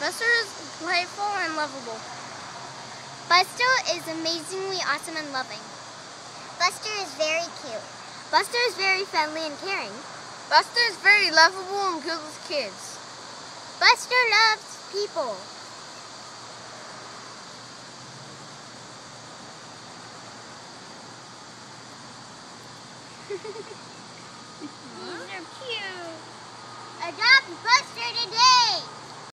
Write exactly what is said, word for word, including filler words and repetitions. Buster is playful and lovable. Buster is amazingly awesome and loving. Buster is very cute. Buster is very friendly and caring. Buster is very lovable and good with kids. Buster loves people. These are cute. Adopt Buster today.